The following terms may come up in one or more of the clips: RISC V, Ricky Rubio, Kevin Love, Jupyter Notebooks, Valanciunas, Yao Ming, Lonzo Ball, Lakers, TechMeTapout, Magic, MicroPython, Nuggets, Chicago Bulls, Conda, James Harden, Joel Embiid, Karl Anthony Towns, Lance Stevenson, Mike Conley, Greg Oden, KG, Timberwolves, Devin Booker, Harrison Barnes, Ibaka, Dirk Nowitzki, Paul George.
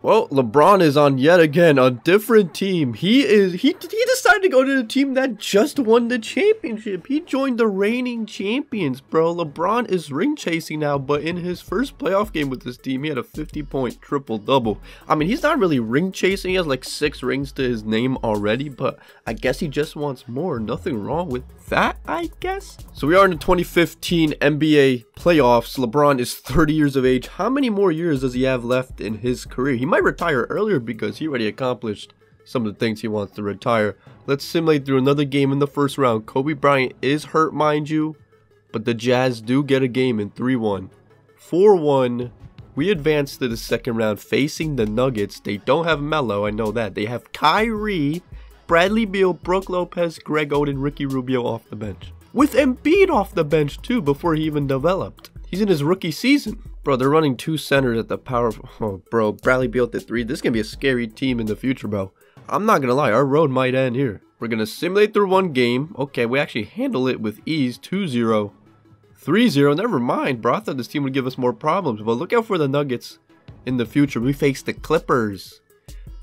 Well, LeBron is on yet again a different team. He decided to go to the team that just won the championship. He joined the reigning champions, bro. LeBron is ring chasing now, but in his first playoff game with this team, he had a 50-point triple-double. I mean, he's not really ring chasing. He has like 6 rings to his name already, but I guess he just wants more. Nothing wrong with that, I guess. So we are in the 2015 NBA playoffs. LeBron is 30 years of age. How many more years does he have left in his career? He might retire earlier because he already accomplished some of the things he wants to retire. Let's simulate through another game in the first round. Kobe Bryant is hurt, mind you, but the Jazz do get a game in 3-1. 4-1. We advance to the second round facing the Nuggets. They don't have Melo, I know that. They have Kyrie, Bradley Beal, Brook Lopez, Greg Oden, Ricky Rubio off the bench. With Embiid off the bench too before he even developed. He's in his rookie season. Bro, they're running 2 centers at the power. Oh, bro, Bradley Beal at the 3. This is going to be a scary team in the future, bro. I'm not going to lie. Our road might end here. We're going to simulate through one game. Okay, we actually handle it with ease. 2-0. 3-0. Never mind, bro. I thought this team would give us more problems. But look out for the Nuggets in the future. We face the Clippers.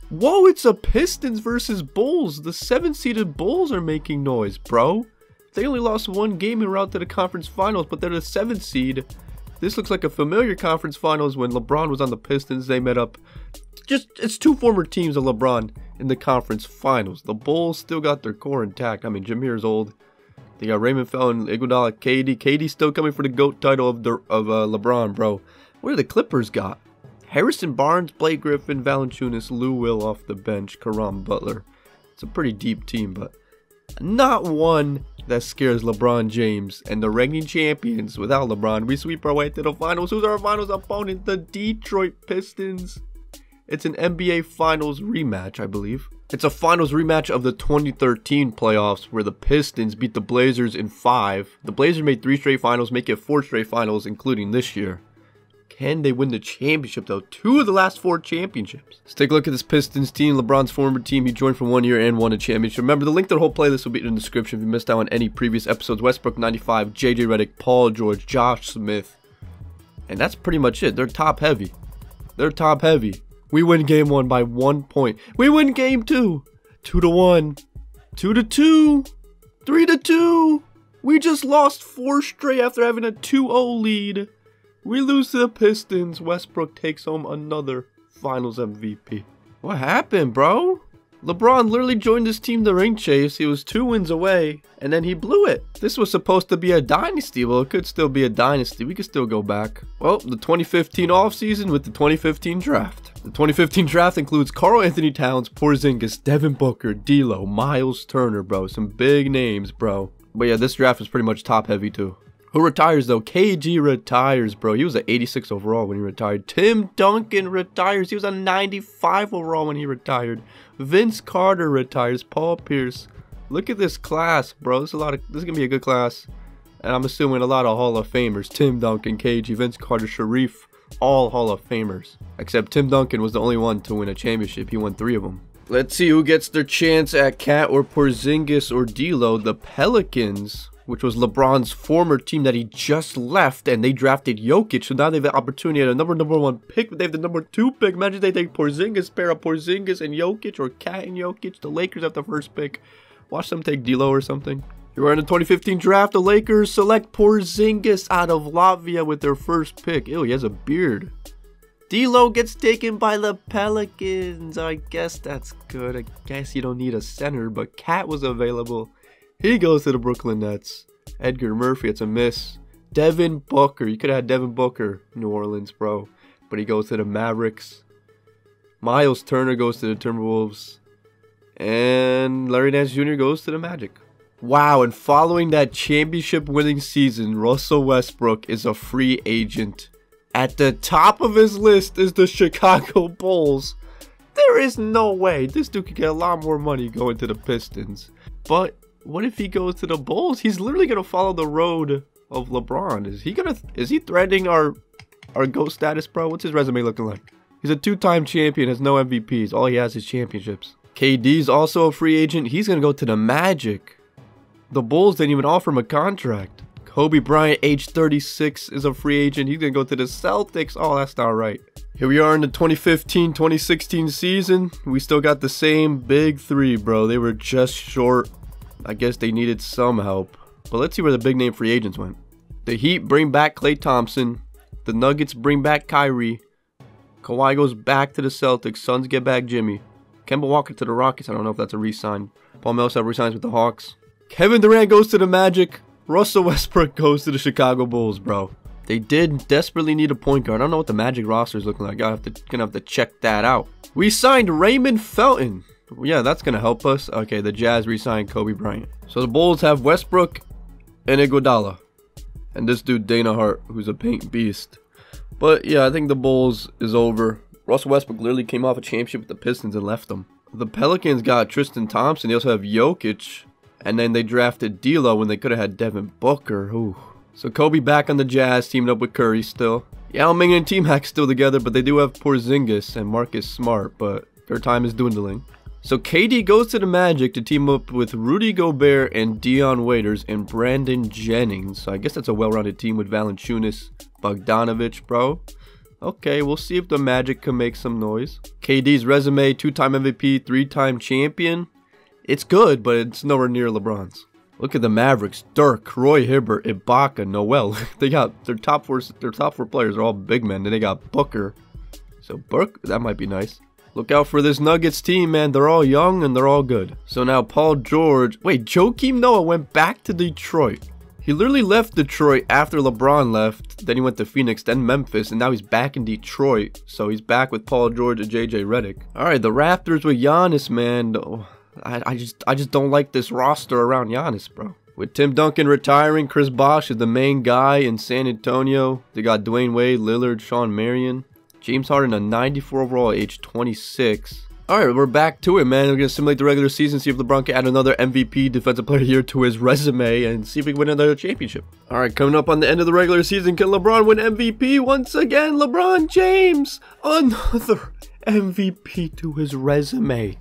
Whoa, it's a Pistons versus Bulls. The 7-seeded Bulls are making noise, bro. They only lost 1 game en route to the conference finals, but they're the 7th seed. This looks like a familiar conference finals when LeBron was on the Pistons. They met up. Just, it's 2 former teams of LeBron in the conference finals. The Bulls still got their core intact. I mean, Jameer's old. They got Raymond Felton, Iguodala, KD. KD's still coming for the GOAT title of LeBron, bro. What do the Clippers got? Harrison Barnes, Blake Griffin, Valanciunas, Lou Will off the bench, Caron Butler. It's a pretty deep team, but not one that scares LeBron James. And the reigning champions, without LeBron, we sweep our way to the finals. Who's our finals opponent? The Detroit Pistons. It's an NBA Finals rematch, I believe. It's a finals rematch of the 2013 playoffs where the Pistons beat the Blazers in 5. The Blazers made 3 straight finals, make it 4 straight finals, including this year. Can they win the championship, though? 2 of the last 4 championships. Let's take a look at this Pistons team, LeBron's former team. He joined for 1 year and won a championship. Remember, the link to the whole playlist will be in the description if you missed out on any previous episodes. Westbrook, 95, JJ Redick, Paul George, Josh Smith. And that's pretty much it. They're top heavy. They're top heavy. We win game 1 by 1 point. We win game 2. 2-1. 2-2. 3-2. We just lost 4 straight after having a 2-0 lead. We lose to the Pistons. Westbrook takes home another finals MVP. What happened, bro? LeBron literally joined this team to ring chase. He was 2 wins away, and then he blew it. This was supposed to be a dynasty. Well, it could still be a dynasty. We could still go back. Well, the 2015 offseason with the 2015 draft. The 2015 draft includes Karl Anthony Towns, Porzingis, Devin Booker, D'Lo, Miles Turner, bro. Some big names, bro. But yeah, this draft is pretty much top-heavy, too. Who retires, though? KG retires, bro. He was at 86 overall when he retired. Tim Duncan retires. He was on 95 overall when he retired. Vince Carter retires. Paul Pierce. Look at this class, bro. This is going to be a good class. And I'm assuming a lot of Hall of Famers. Tim Duncan, KG, Vince Carter, Sharif. All Hall of Famers. Except Tim Duncan was the only one to win a championship. He won 3 of them. Let's see who gets their chance at Cat or Porzingis or D'Lo. The Pelicans, which was LeBron's former team that he just left, and they drafted Jokic, so now they have the opportunity at a number one pick, but they have the number 2 pick. Imagine they take Porzingis, pair up Porzingis and Jokic, or Cat and Jokic. The Lakers have the first pick. Watch them take D'Lo or something. You're in the 2015 draft. The Lakers select Porzingis out of Latvia with their first pick. Ew, he has a beard. D'Lo gets taken by the Pelicans. I guess that's good. I guess you don't need a center, but Cat was available. He goes to the Brooklyn Nets. Edgar Murphy, it's a miss. Devin Booker. You could have had Devin Booker, New Orleans, bro. But he goes to the Mavericks. Miles Turner goes to the Timberwolves. And Larry Nance Jr. goes to the Magic. Wow, and following that championship-winning season, Russell Westbrook is a free agent. At the top of his list is the Chicago Bulls. There is no way. This dude could get a lot more money going to the Pistons. But what if he goes to the Bulls? He's literally gonna follow the road of LeBron. Is he threatening our GOAT status, bro? What's his resume looking like? He's a 2-time champion, has no MVPs. All he has is championships. KD's also a free agent. He's gonna go to the Magic. The Bulls didn't even offer him a contract. Kobe Bryant, age 36, is a free agent. He's gonna go to the Celtics. Oh, that's not right. Here we are in the 2015-2016 season. We still got the same big three, bro. They were just short. I guess they needed some help. But let's see where the big name free agents went. The Heat bring back Klay Thompson. The Nuggets bring back Kyrie. Kawhi goes back to the Celtics. Suns get back Jimmy. Kemba Walker to the Rockets. I don't know if that's a re-sign. Paul Millsap re-signs with the Hawks. Kevin Durant goes to the Magic. Russell Westbrook goes to the Chicago Bulls, bro. They did desperately need a point guard. I don't know what the Magic roster is looking like. I'm gonna have to check that out. We signed Raymond Felton. Yeah, that's gonna help us. Okay, the Jazz re-signed Kobe Bryant. So the Bulls have Westbrook and Iguodala. And this dude, Dana Hart, who's a paint beast. But yeah, I think the Bulls is over. Russell Westbrook literally came off a championship with the Pistons and left them. The Pelicans got Tristan Thompson. They also have Jokic. And then they drafted D'Lo when they could have had Devin Booker. Ooh. So Kobe back on the Jazz, teamed up with Curry still. Yao Ming and T-Mac still together, but they do have Porzingis and Marcus Smart, but their time is dwindling. So KD goes to the Magic to team up with Rudy Gobert and Dion Waiters and Brandon Jennings. So I guess that's a well-rounded team with Valanciunas, Bogdanovic, bro. Okay, we'll see if the Magic can make some noise. KD's resume, two-time MVP, three-time champion. It's good, but it's nowhere near LeBron's. Look at the Mavericks, Dirk, Roy Hibbert, Ibaka, Noel. They got their top four players are all big men. Then they got Booker. So Burke, that might be nice. Look out for this Nuggets team, man. They're all young and they're all good. So now Paul George, wait, Joakim Noah went back to Detroit. He literally left Detroit after LeBron left. Then he went to Phoenix, then Memphis, and now he's back in Detroit. So he's back with Paul George and JJ Redick. All right, the Raptors with Giannis, man. Oh. I just don't like this roster around Giannis, bro. With Tim Duncan retiring, Chris Bosh is the main guy in San Antonio. They got Dwayne Wade, Lillard, Shawn Marion. James Harden, a 94 overall at age 26. All right, we're back to it, man. We're going to simulate the regular season, see if LeBron can add another MVP, Defensive Player of the Year to his resume, and see if we can win another championship. All right, coming up on the end of the regular season, can LeBron win MVP once again? LeBron James, another MVP to his resume.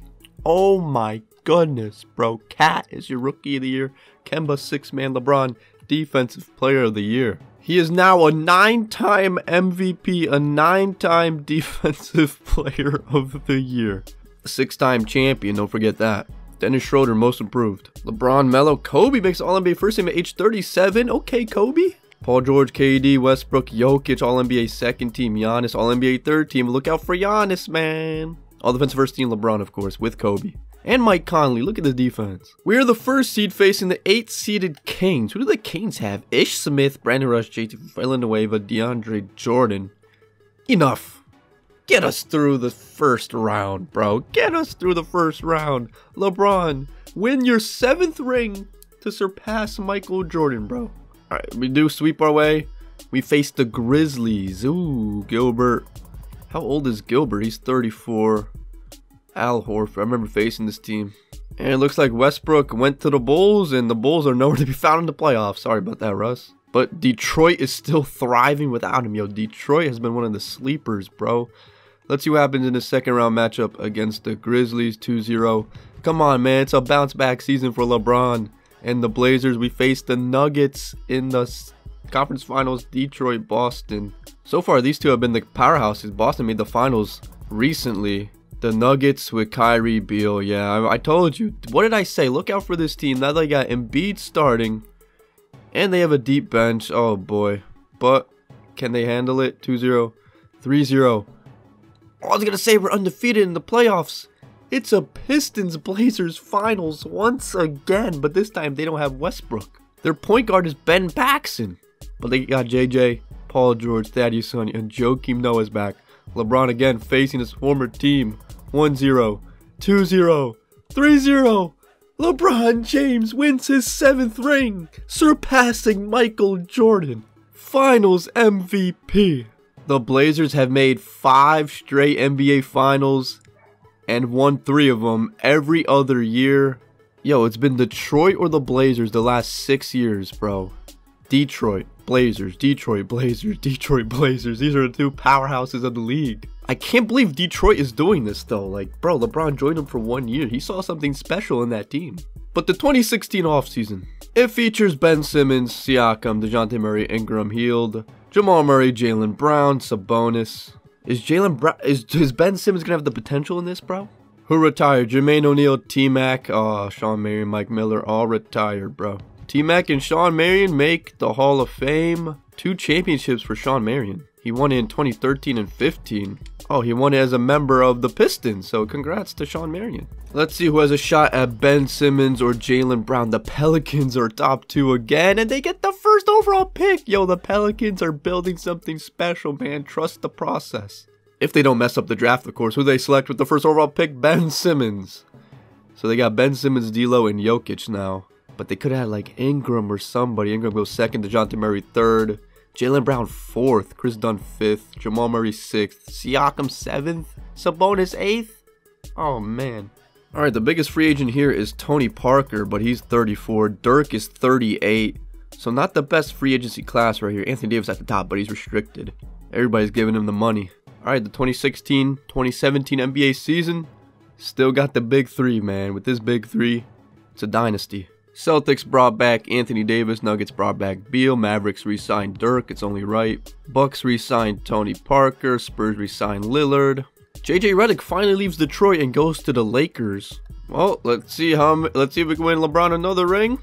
Oh my goodness, bro. Cat is your Rookie of the Year. Kemba, six-man. LeBron, Defensive Player of the Year. He is now a 9-time MVP, a 9-time Defensive Player of the Year. 6-time champion, don't forget that. Dennis Schroeder, most improved. LeBron, Melo, Kobe makes All-NBA first team at age 37. Okay, Kobe. Paul George, KD, Westbrook, Jokic, All-NBA second team. Giannis, All-NBA third team. Look out for Giannis, man. All defensive first team LeBron, of course, with Kobe. And Mike Conley, look at the defense. We are the first seed facing the 8th-seeded Kings. Who do the Kings have? Ish Smith, Brandon Rush, JT Villanueva, DeAndre Jordan. Enough. Get us through the first round, bro. Get us through the first round. LeBron, win your 7th ring to surpass Michael Jordan, bro. All right, we do sweep our way. We face the Grizzlies. Ooh, Gilbert. How old is Gilbert? He's 34. Al Horford. I remember facing this team. And it looks like Westbrook went to the Bulls, and the Bulls are nowhere to be found in the playoffs. Sorry about that, Russ. But Detroit is still thriving without him. Yo, Detroit has been one of the sleepers, bro. Let's see what happens in the second round matchup against the Grizzlies, 2-0. Come on, man. It's a bounce-back season for LeBron and the Blazers. We face the Nuggets in the Conference Finals, Detroit, Boston. So far, these two have been the powerhouses. Boston made the finals recently. The Nuggets with Kyrie, Beal. Yeah, I told you. What did I say? Look out for this team. Now they got Embiid starting. And they have a deep bench. Oh, boy. But can they handle it? 2-0. 3-0. Oh, I was going to say we're undefeated in the playoffs. It's a Pistons-Blazers finals once again. But this time, they don't have Westbrook. Their point guard is Ben Paxson. But they got JJ, Paul George, Thaddeus Sonny, and Joakim Noah's back. LeBron again facing his former team. 1-0, 2-0, 3-0. LeBron James wins his 7th ring, surpassing Michael Jordan. Finals MVP. The Blazers have made 5 straight NBA finals and won 3 of them every other year. Yo, it's been Detroit or the Blazers the last 6 years, bro. Detroit Blazers, Detroit Blazers, Detroit Blazers. These are the two powerhouses of the league. I can't believe Detroit is doing this, though. Like, bro, LeBron joined them for 1 year. He saw something special in that team. But the 2016 offseason, it features Ben Simmons, Siakam, DeJounte Murray, Ingram, Hield, Jamal Murray, Jaylen Brown, Sabonis. Is Ben Simmons gonna have the potential in this, bro? Who retired? Jermaine O'Neal, T-Mac, Shawn Marion, Mike Miller, all retired, bro. T-Mac and Shawn Marion make the Hall of Fame. 2 championships for Shawn Marion. He won in 2013 and 15. Oh, he won as a member of the Pistons, so congrats to Shawn Marion. Let's see who has a shot at Ben Simmons or Jaylen Brown. The Pelicans are top 2 again, and they get the first overall pick. Yo, the Pelicans are building something special, man. Trust the process. If they don't mess up the draft, of course. Who they select with the first overall pick? Ben Simmons. So they got Ben Simmons, D'Lo, and Jokic now. But they could have had like Ingram or somebody. Ingram goes 2nd, DeJounte Murray 3rd, Jaylen Brown 4th, Chris Dunn 5th, Jamal Murray 6th, Siakam 7th, Sabonis 8th. Oh man. Alright, the biggest free agent here is Tony Parker, but he's 34. Dirk is 38. So not the best free agency class right here. Anthony Davis at the top, but he's restricted. Everybody's giving him the money. Alright, the 2016-2017 NBA season, still got the big 3, man. With this big 3, it's a dynasty. Celtics brought back Anthony Davis, Nuggets brought back Beal, Mavericks re-signed Dirk, it's only right. Bucks re-signed Tony Parker, Spurs re-signed Lillard. JJ Redick finally leaves Detroit and goes to the Lakers. Well, let's see if we can win LeBron another ring.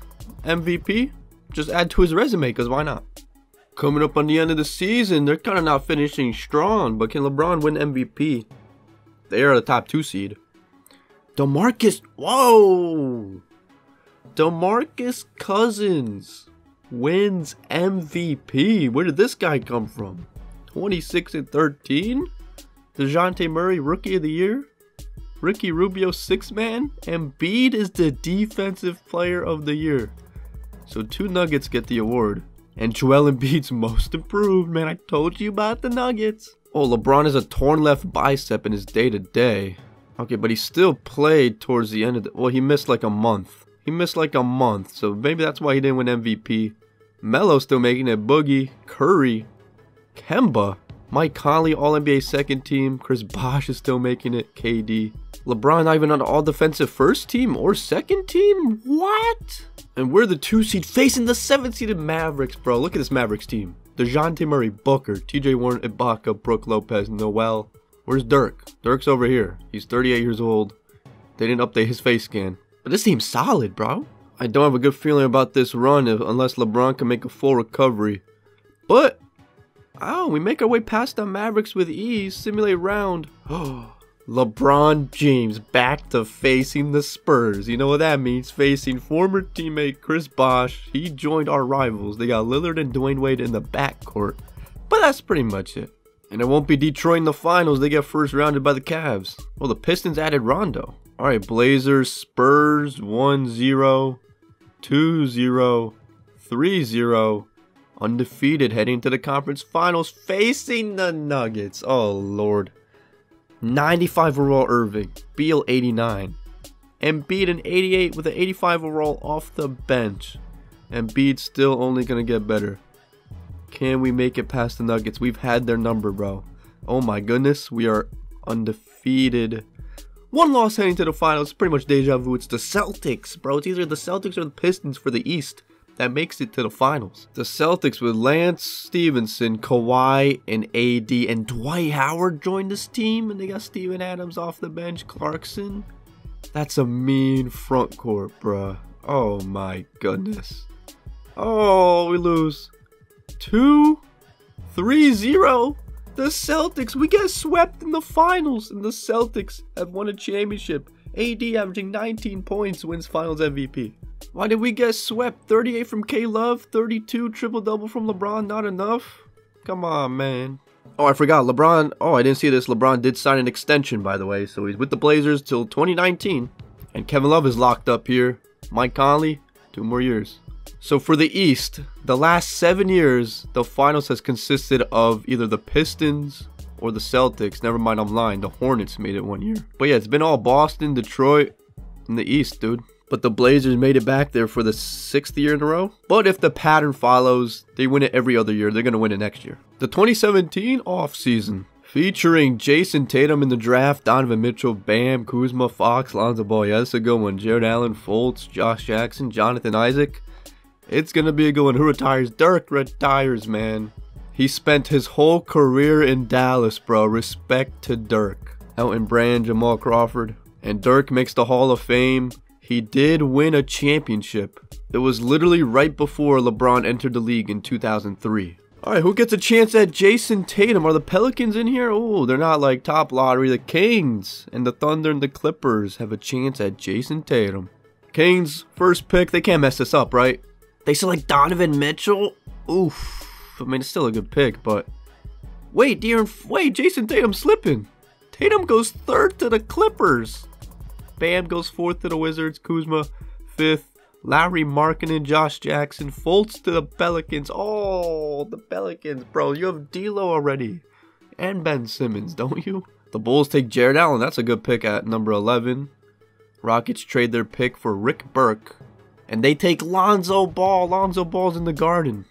MVP, just add to his resume, because why not? Coming up on the end of the season, they're kind of not finishing strong, but can LeBron win MVP? They are the top 2 seed. DeMarcus, whoa! DeMarcus Cousins wins MVP. Where did this guy come from? 26 and 13? DeJounte Murray, Rookie of the Year? Ricky Rubio, 6-man? Embiid is the Defensive Player of the Year. So 2 Nuggets get the award. And Joel Embiid's most improved, man. I told you about the Nuggets. Oh, LeBron has a torn left bicep in his day-to-day. Okay, but he still played towards the end of the... Well, he missed like a month. He missed like a month, so maybe that's why he didn't win MVP. Melo still making it. Boogie, Curry, Kemba, Mike Conley, All-NBA 2nd team. Chris Bosh is still making it. KD. LeBron not even on All-Defensive 1st team or 2nd team? What? And we're the 2 seed facing the 7th-seeded Mavericks, bro. Look at this Mavericks team. DeJounte Murray, Booker, TJ Warren, Ibaka, Brooke Lopez, Noel. Where's Dirk? Dirk's over here. He's 38 years old. They didn't update his face scan. But this team's solid, bro. I don't have a good feeling about this run unless LeBron can make a full recovery. But, oh, we make our way past the Mavericks with ease. Simulate round. Oh, LeBron James back to facing the Spurs. You know what that means. Facing former teammate Chris Bosh. He joined our rivals. They got Lillard and Dwayne Wade in the backcourt. But that's pretty much it. And it won't be Detroit in the finals. They get first rounded by the Cavs. Well, the Pistons added Rondo. Alright, Blazers, Spurs, 1-0, 2-0, 3-0, undefeated, heading to the conference finals, facing the Nuggets. Oh, Lord. 95 overall Irving, Beal 89, Embiid an 88 with an 85 overall off the bench. Embiid's still only going to get better. Can we make it past the Nuggets? We've had their number, bro. Oh, my goodness, we are undefeated. 1 loss heading to the finals, pretty much deja vu. It's the Celtics, bro. It's either the Celtics or the Pistons for the East that makes it to the finals. The Celtics with Lance Stevenson, Kawhi, and AD, and Dwight Howard joined this team, and they got Steven Adams off the bench, Clarkson. That's a mean front court, bro. Oh my goodness. Oh, we lose. 2-3-0. The Celtics, we get swept in the finals, and the Celtics have won a championship. AD averaging 19 points wins finals MVP. Why did we get swept? 38 from K-Love, 32 triple-double from LeBron, not enough? Come on, man. Oh, I forgot, LeBron, oh, I didn't see this, LeBron did sign an extension, by the way, so he's with the Blazers till 2019. And Kevin Love is locked up here. Mike Conley, 2 more years. So for the East, the last 7 years, the finals has consisted of either the Pistons or the Celtics. Never mind, I'm lying. The Hornets made it 1 year. But yeah, it's been all Boston, Detroit, and the East, dude. But the Blazers made it back there for the 6th year in a row. But if the pattern follows, they win it every other year. They're going to win it next year. The 2017 offseason, featuring Jason Tatum in the draft, Donovan Mitchell, Bam, Kuzma, Fox, Lonzo Ball. Yeah, that's a good one. Jared Allen, Fultz, Josh Jackson, Jonathan Isaac. It's going to be a good one. Who retires? Dirk retires, man. He spent his whole career in Dallas, bro. Respect to Dirk. Elton Brand, Jamal Crawford. And Dirk makes the Hall of Fame. He did win a championship. It was literally right before LeBron entered the league in 2003. Alright, who gets a chance at Jason Tatum? Are the Pelicans in here? Oh, they're not like top lottery. The Kings and the Thunder and the Clippers have a chance at Jason Tatum. Kings, first pick. They can't mess this up, right? They select Donovan Mitchell? Oof. I mean, it's still a good pick, but... Wait, wait, Jason Tatum's slipping. Tatum goes third to the Clippers. Bam goes fourth to the Wizards. Kuzma, fifth. Larry Markkanen, Josh Jackson, Fultz to the Pelicans. Oh, the Pelicans, bro. You have D'Lo already. And Ben Simmons, don't you? The Bulls take Jared Allen. That's a good pick at number 11. Rockets trade their pick for Rick Burke. And they take Lonzo Ball. Lonzo Ball's in the Garden.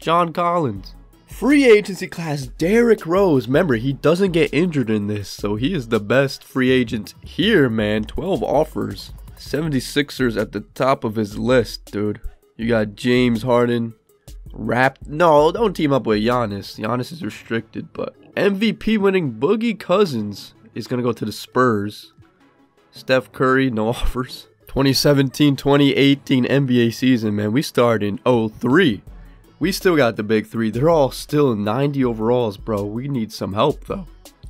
John Collins. Free agency class, Derrick Rose. Remember, he doesn't get injured in this, so he is the best free agent here, man. 12 offers. 76ers at the top of his list, dude. You got James Harden. No, don't team up with Giannis. Giannis is restricted, but... MVP winning Boogie Cousins is going to go to the Spurs. Steph Curry, no offers. 2017-2018 NBA season, man. We started in 03. We still got the big three. They're all still 90 overalls, bro. We need some help, though.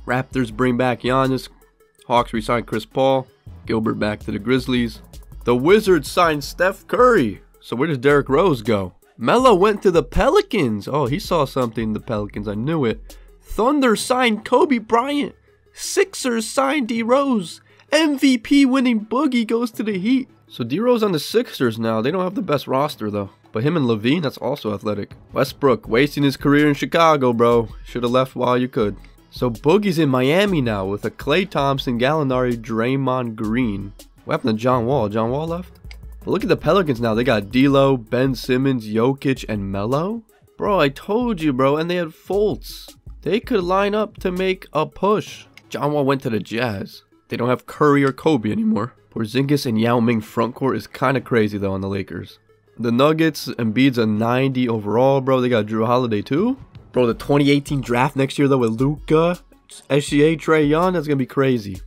Raptors bring back Giannis. Hawks resign Chris Paul. Gilbert back to the Grizzlies. The Wizards signed Steph Curry. So where does Derrick Rose go? Melo went to the Pelicans. Oh, he saw something in the Pelicans. I knew it. Thunder signed Kobe Bryant. Sixers signed D-Rose. MVP winning Boogie goes to the Heat. So D-Rose on the Sixers now. They don't have the best roster, though. But him and Levine, that's also athletic. Westbrook wasting his career in Chicago, bro. Should have left while you could. So Boogie's in Miami now with a Klay Thompson, Gallinari, Draymond Green. What happened to John Wall? John Wall left? But look at the Pelicans now. They got D'Lo, Ben Simmons, Jokic, and Melo. Bro, I told you, bro. And they had Fultz. They could line up to make a push. John Wall went to the Jazz. They don't have Curry or Kobe anymore. Porzingis and Yao Ming frontcourt is kind of crazy, though, on the Lakers. The Nuggets, Embiid's a 90 overall, bro. They got Drew Holiday, too. Bro, the 2018 draft next year, though, with Luka, SGA, Trae Young, that's going to be crazy.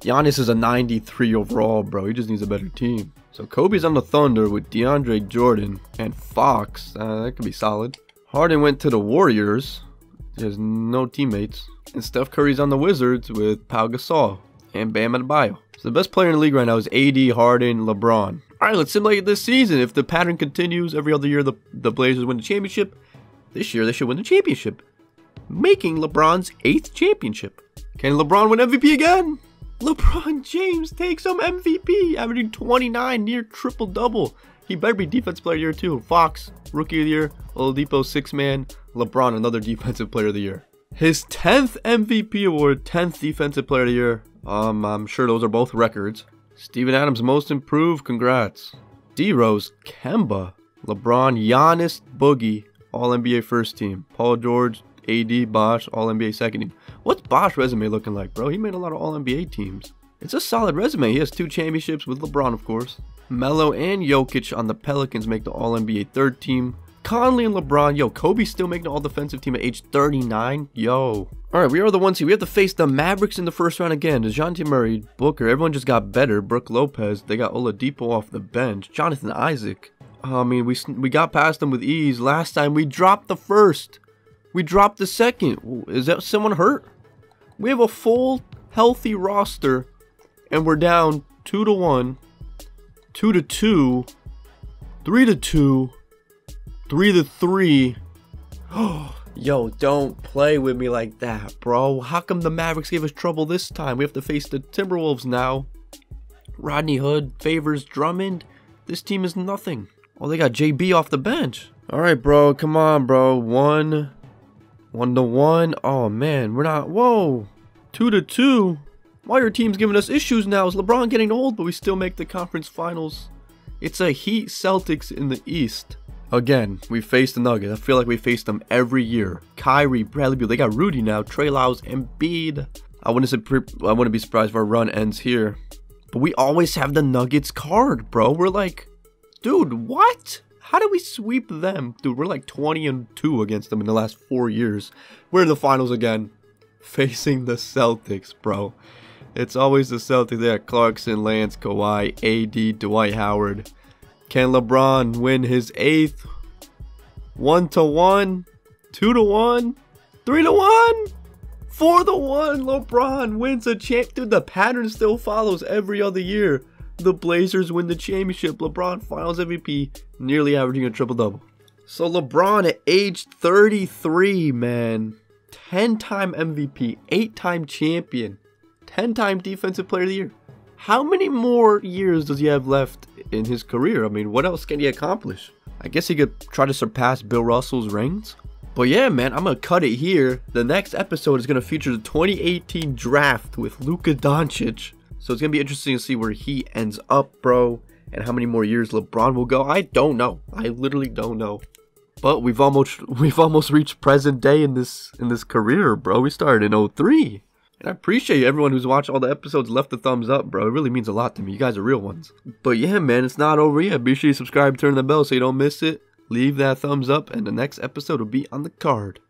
Giannis is a 93 overall, bro. He just needs a better team. So Kobe's on the Thunder with DeAndre Jordan and Fox. That could be solid. Harden went to the Warriors. He has no teammates. And Steph Curry's on the Wizards with Pau Gasol and Bam Adebayo. So the best player in the league right now is AD, Harden, LeBron. All right, let's simulate this season. If the pattern continues, every other year the Blazers win the championship. This year, they should win the championship, making LeBron's 8th championship. Can LeBron win MVP again? LeBron James takes home MVP, averaging 29, near triple-double. He better be Defensive Player of the Year, too. Fox, Rookie of the Year. Oladipo, 6-man. LeBron, another Defensive Player of the Year. His 10th MVP award, 10th Defensive Player of the Year. I'm sure those are both records. Steven Adams, Most Improved. Congrats. D-Rose, Kemba, LeBron, Giannis, Boogie. All-NBA first team. Paul George, AD, Bosh, All-NBA second team. What's Bosh's resume looking like, bro? He made a lot of All-NBA teams. It's a solid resume. He has 2 championships with LeBron, of course. Melo and Jokic on the Pelicans make the All-NBA third team. Conley and LeBron. Yo, Kobe still making the All-Defensive team at age 39. Yo. Alright, we are the ones here. We have to face the Mavericks in the first round again. DeJounte Murray, Booker. Everyone just got better. Brooke Lopez. They got Oladipo off the bench. Jonathan Isaac. I mean, we got past them with ease. Last time, we dropped the first. We dropped the second. Ooh, is that someone hurt? We have a full, healthy roster. And we're down 2-1. 2-2. 3-2. 3-3. Yo, don't play with me like that, bro. How come the Mavericks gave us trouble this time? We have to face the Timberwolves now. Rodney Hood favors Drummond. This team is nothing. Oh, they got JB off the bench. All right, bro. Come on, bro. 1-1. Oh, man. We're not. Whoa. 2-2. Why are your teams giving us issues now? Is LeBron getting old, but we still make the conference finals? It's a Heat Celtics in the East. Again, we faced the Nuggets. I feel like we faced them every year. Kyrie, Bradley Beal. They got Rudy now. Trey Lyles, Embiid. I wouldn't be surprised if our run ends here. But we always have the Nuggets card, bro. We're like, dude, what? How do we sweep them? Dude, we're like 20-2 against them in the last 4 years. We're in the finals again, facing the Celtics, bro. It's always the Celtics. They got Clarkson, Lance, Kawhi, AD, Dwight Howard. Can LeBron win his 8th? 1-1, 2-1, 3-1, 4-1. LeBron wins a champ. Dude, the pattern still follows every other year. The Blazers win the championship. LeBron finals MVP, nearly averaging a triple-double. So LeBron at age 33, man. 10-time MVP, 8-time champion, 10-time defensive player of the year. How many more years does he have left in his career? I mean, what else can he accomplish? I guess he could try to surpass Bill Russell's rings. But yeah, man, I'm going to cut it here. The next episode is going to feature the 2018 draft with Luka Doncic. So it's going to be interesting to see where he ends up, bro, and how many more years LeBron will go. I don't know. I literally don't know. But we've almost reached present day in this career, bro. We started in 03. And I appreciate everyone who's watched all the episodes, left the thumbs up, bro. It really means a lot to me. You guys are real ones. But yeah, man, it's not over yet. Be sure you subscribe, turn the bell so you don't miss it. Leave that thumbs up, and the next episode will be on the card.